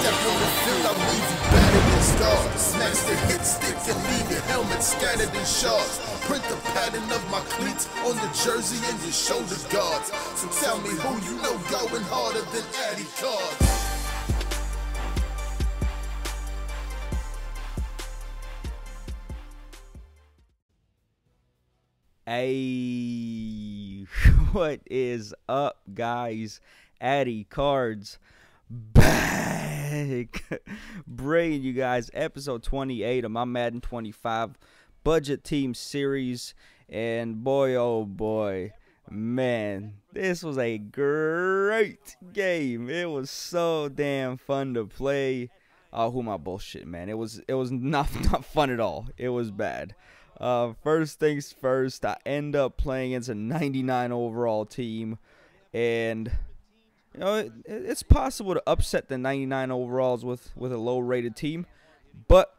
Step on the field, I'm easy, battered and stars. Snatch the hit stick and leave your helmet scattered in shards. Print the pattern of my cleats on the jersey and your shoulder guards. So tell me who you know going harder than ADIcArDs. Hey, what is up, guys? ADIcArDs back, bringing you guys episode 28 of my Madden 25 budget team series, and boy, oh boy, man, this was a great game. It was so damn fun to play. Oh, who am I bullshit, man? It was not fun at all. It was bad. First things first, I end up playing against a 99 overall team, and you know it's possible to upset the 99 overalls with a low-rated team, but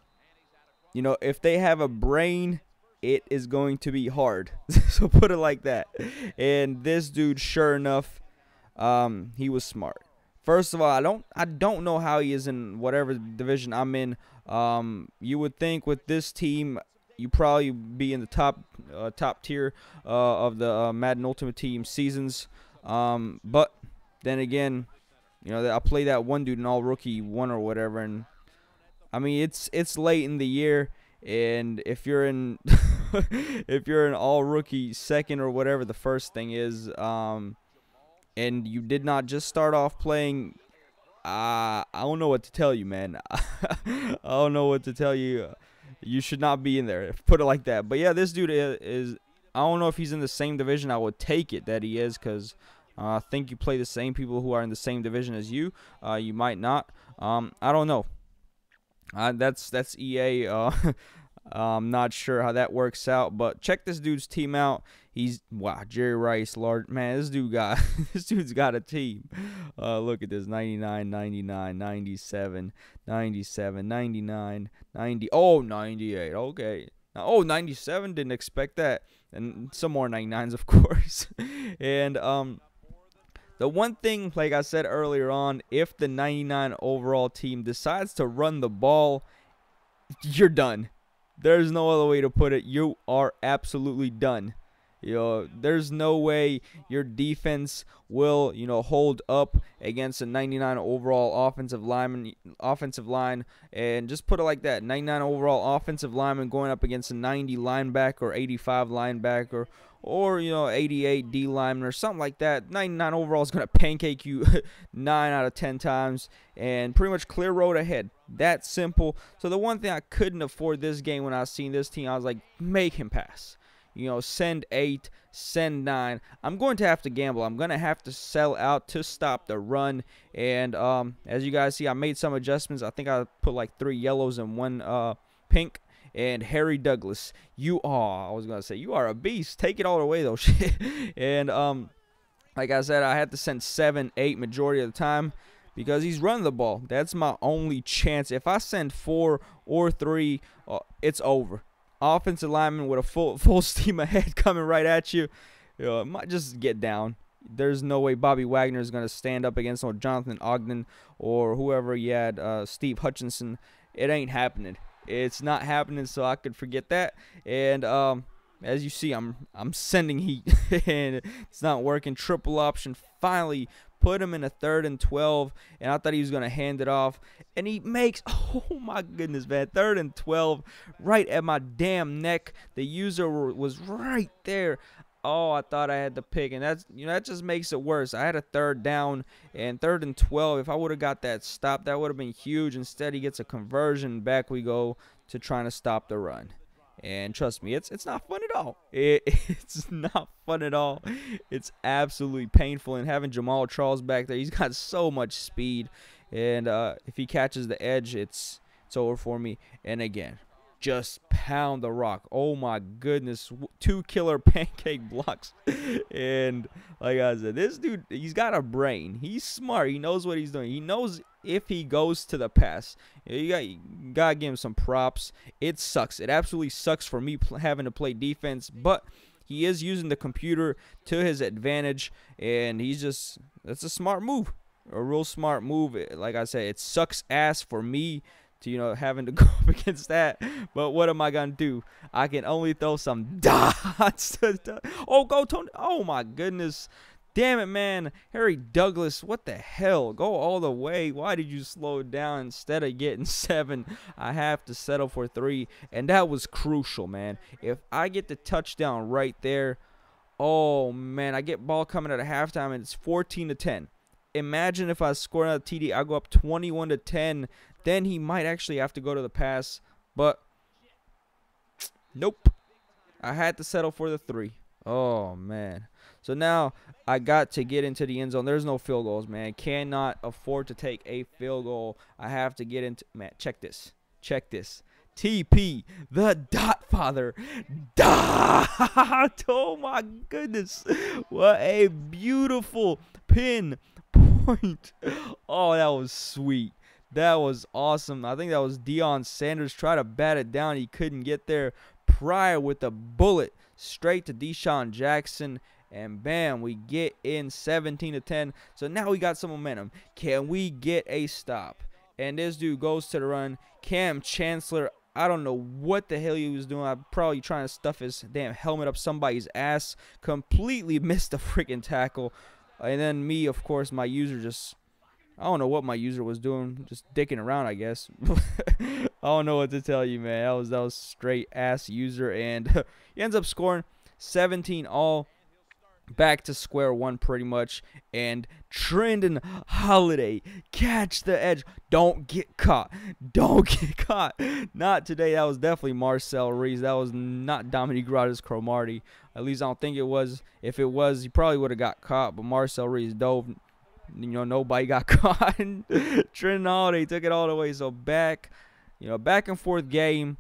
you know if they have a brain, it is going to be hard. So put it like that. And this dude, sure enough, he was smart. First of all, I don't know how he is in whatever division I'm in. You would think with this team, you probably be in the top tier of the Madden Ultimate Team seasons, but then again, you know, I played that one dude in all rookie one or whatever, and I mean it's late in the year, and if you're in if you're an all rookie second or whatever the first thing is, and you did not just start off playing, I don't know what to tell you, man. I don't know what to tell you. You should not be in there, put it like that. But yeah, this dude is I don't know if he's in the same division. I would take it that he is, because I think you play the same people who are in the same division as you. You might not. I don't know. That's EA. I'm not sure how that works out. But check this dude's team out. He's, wow, Jerry Rice, large man. This dude got this dude's got a team. Look at this: 99, 99, 97, 97, 99, 90. Oh, 98. Okay. Oh, 97. Didn't expect that. And some more 99s, of course. And the one thing, like I said earlier on, if the 99 overall team decides to run the ball, you're done. There's no other way to put it. You are absolutely done. You know, there's no way your defense will, you know, hold up against a 99 overall offensive line, and just put it like that. 99 overall offensive lineman going up against a 90 linebacker or 85 linebacker or, you know, 88 D lineman or something like that. 99 overall is going to pancake you 9 out of 10 times and pretty much clear road ahead. That simple. So the one thing I couldn't afford this game when I seen this team, I was like, make him pass. You know, send 8, send 9. I'm going to have to gamble. I'm going to have to sell out to stop the run. And as you guys see, I made some adjustments. I think I put like 3 yellows and 1 pink. And Harry Douglas, you are a beast. Take it all away, though. And like I said, I had to send 7, 8 majority of the time, because he's running the ball. That's my only chance. If I send 4 or 3, it's over. Offensive lineman with a full steam ahead coming right at you, it might just get down. There's no way Bobby Wagner is going to stand up against Jonathan Ogden or whoever he had, Steve Hutchinson. It ain't happening. It's not happening, so I could forget that. And as you see, I'm sending heat, and it's not working. Triple option finally put him in a 3rd and 12, and I thought he was going to hand it off, and he makes, oh my goodness, man, 3rd and 12 right at my damn neck. The user was right there. Oh, I thought I had the pick, and that's, you know, that just makes it worse. I had a 3rd down and 3rd and 12. If I would have got that stop, that would have been huge. Instead, he gets a conversion. Back we go to trying to stop the run. And trust me, it's not fun at all. It's not fun at all. It's absolutely painful. And having Jamal Charles back there, he's got so much speed. And if he catches the edge, it's over for me. And again, just pound the rock. Oh my goodness, 2 killer pancake blocks. And like I said, this dude, he's got a brain. He's smart. He knows what he's doing. He knows if he goes to the pass. You gotta give him some props. It sucks. It absolutely sucks for me having to play defense, but he is using the computer to his advantage, and he's just, that's a smart move. a real smart move. Like I said, it sucks ass for me to, you know, having to go up against that. But what am I going to do? I can only throw some dots. Oh, go Tony. Oh, my goodness. Damn it, man. Harry Douglas, what the hell? Go all the way. Why did you slow down instead of getting 7? I have to settle for 3. And that was crucial, man. If I get the touchdown right there, oh, man, I get ball coming at a halftime, and it's 14-10. Imagine if I score another TD, I go up 21-10. Then he might actually have to go to the pass, but nope. I had to settle for the 3. Oh, man. So now I got to get into the end zone. There's no field goals, man. Cannot afford to take a field goal. I have to get into, man, check this. Check this. TP, the dot father, dot. Oh, my goodness. What a beautiful pin point. Oh, that was sweet. That was awesome. I think that was Deion Sanders. Tried to bat it down. He couldn't get there. Pryor with a bullet straight to DeSean Jackson. And bam, we get in 17-10. So now we got some momentum. Can we get a stop? And this dude goes to the run. Cam Chancellor, I don't know what the hell he was doing. I'm probably trying to stuff his damn helmet up somebody's ass. Completely missed the freaking tackle. And then me, of course, my user just... I don't know what my user was doing. Just dicking around, I guess. I don't know what to tell you, man. That was straight ass user. And he ends up scoring 17-all. Back to square one pretty much. And Trendon Holiday, catch the edge. Don't get caught. Don't get caught. Not today. That was definitely Marcel Reese. That was not Dominique Gratis Cromartie. At least I don't think it was. If it was, he probably would have got caught. But Marcel Reese dove. You know, nobody got caught. Trendon Holiday took it all the way. So back, you know, back and forth game.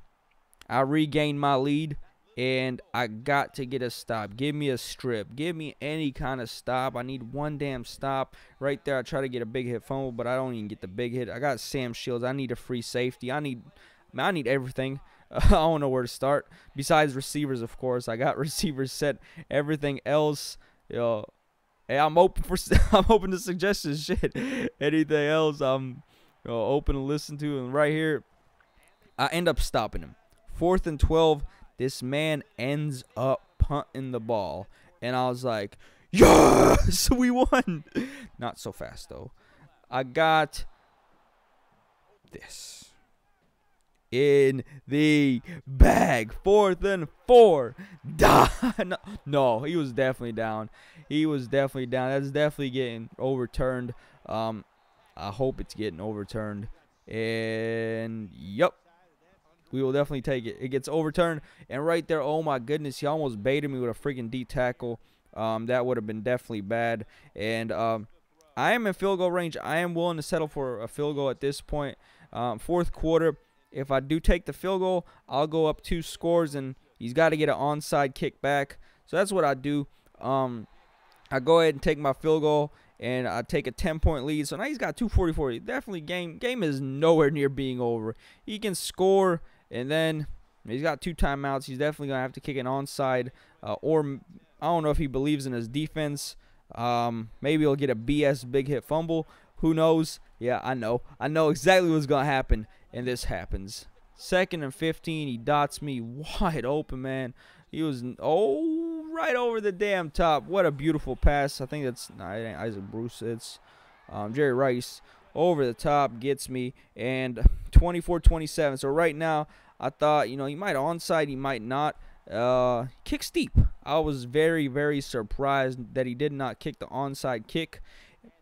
I regained my lead. And I got to get a stop. Give me a strip. Give me any kind of stop. I need one damn stop. Right there, I try to get a big hit fumble, but I don't even get the big hit. I got Sam Shields. I need a free safety. I need everything. I don't know where to start. Besides receivers, of course. I got receivers set. Everything else, you know, hey, I'm open to suggestions. Shit, anything else, I'm, you know, open to listen to. And right here, I end up stopping him. 4th and 12. This man ends up punting the ball. And I was like, yes, we won. Not so fast, though. I got this in the bag. 4th and 4. No, he was definitely down. He was definitely down. That's definitely getting overturned. I hope it's getting overturned. And, yep. We will definitely take it. It gets overturned. And right there, oh, my goodness, he almost baited me with a freaking D tackle. That would have been definitely bad. And I am in field goal range. I am willing to settle for a field goal at this point. Fourth quarter, if I do take the field goal, I'll go up 2 scores, and he's got to get an onside kick back. So that's what I do. I go ahead and take my field goal, and I take a 10-point lead. So now he's got 2:44. Definitely game is nowhere near being over. He can score. And then he's got 2 timeouts. He's definitely going to have to kick an onside. Or I don't know if he believes in his defense. Maybe he'll get a BS big hit fumble. Who knows? Yeah, I know. I know exactly what's going to happen. And this happens. 2nd and 15. He dots me wide open, man. He was, oh, right over the damn top. What a beautiful pass. I think that's, no, it ain't Isaac Bruce. It's Jerry Rice. Over the top, gets me, and 24-27. So right now, I thought, you know, he might onside, he might not. Kicks deep. I was very, very surprised that he did not kick the onside kick.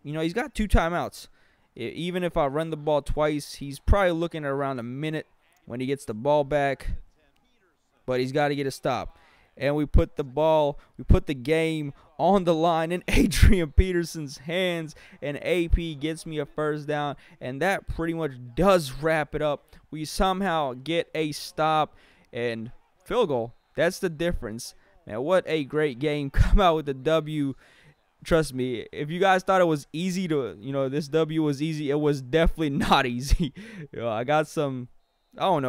You know, he's got 2 timeouts. Even if I run the ball twice, he's probably looking at around a minute when he gets the ball back. But he's got to get a stop. And we put the ball, we put the game on the line in Adrian Peterson's hands. And AP gets me a first down. And that pretty much does wrap it up. We somehow get a stop and field goal. That's the difference. Man, what a great game. Come out with a W. Trust me, if you guys thought it was easy to, you know, this W was easy, it was definitely not easy. You know, I got some, I don't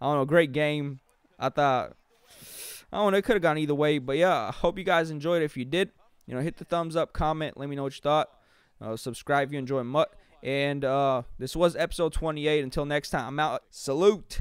know, great game. I thought... I don't know, it could have gone either way, but yeah, I hope you guys enjoyed it. If you did, you know, hit the thumbs up, comment, let me know what you thought. Subscribe if you enjoy. And this was episode 28. Until next time, I'm out. Salute.